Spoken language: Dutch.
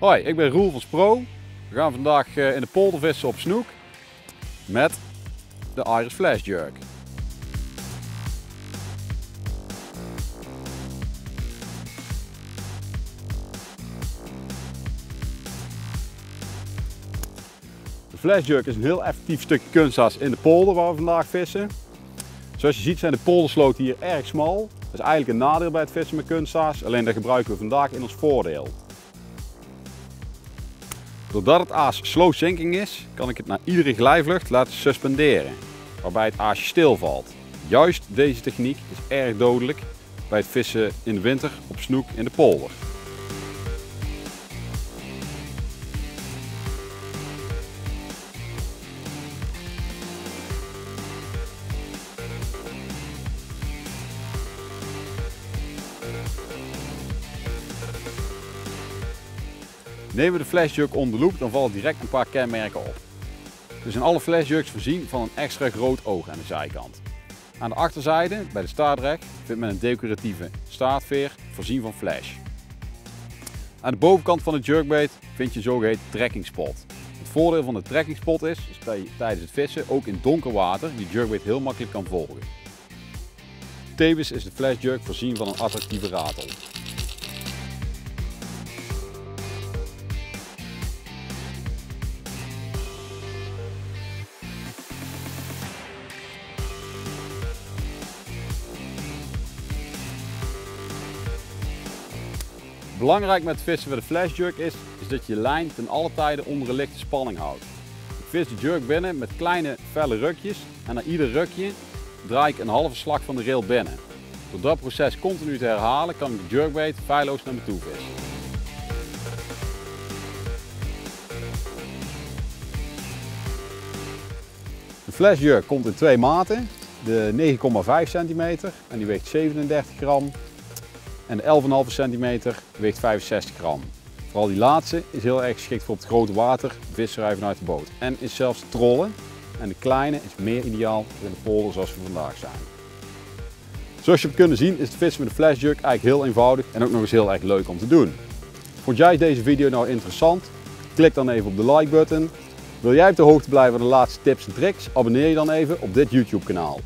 Hoi, ik ben Roel van Spro. We gaan vandaag in de polder vissen op Snoek met de Iris Flash Jerk. De Flash Jerk is een heel effectief stukje kunsthaas in de polder waar we vandaag vissen. Zoals je ziet zijn de poldersloten hier erg smal. Dat is eigenlijk een nadeel bij het vissen met kunsthaas, alleen dat gebruiken we vandaag in ons voordeel. Doordat het aas slow sinking is, kan ik het na iedere glijvlucht laten suspenderen, waarbij het aasje stilvalt. Juist deze techniek is erg dodelijk bij het vissen in de winter op Snoek in de polder. Nemen we de Flash Jerk onder de loep, dan vallen direct een paar kenmerken op. Dus in alle Flash Jerks voorzien van een extra groot oog aan de zijkant. Aan de achterzijde, bij de staartrek, vindt men een decoratieve staartveer voorzien van flash. Aan de bovenkant van het jerkbait vind je een zogeheten trekkingspot. Het voordeel van de trekkingspot is dat je tijdens het vissen, ook in donker water, die jerkbait heel makkelijk kan volgen. Tevens is de Flash Jerk voorzien van een attractieve ratel. Belangrijk met het vissen met de Flash Jerk is dat je lijn ten alle tijden onder een lichte spanning houdt. Ik vis de jerk binnen met kleine felle rukjes en na ieder rukje draai ik een halve slag van de rail binnen. Door dat proces continu te herhalen kan ik de jerkbait feilloos naar me toe vissen. De Flash Jerk komt in twee maten, de 9,5 cm en die weegt 37 gram. En de 11,5 centimeter weegt 65 gram. Vooral die laatste is heel erg geschikt voor op het grote water, visserij vanuit de boot. En is zelfs trollen. En de kleine is meer ideaal in de polder zoals we vandaag zijn. Zoals je hebt kunnen zien is het vissen met de Flash Jerk eigenlijk heel eenvoudig en ook nog eens heel erg leuk om te doen. Vond jij deze video nou interessant? Klik dan even op de like button. Wil jij op de hoogte blijven van de laatste tips en tricks? Abonneer je dan even op dit YouTube kanaal.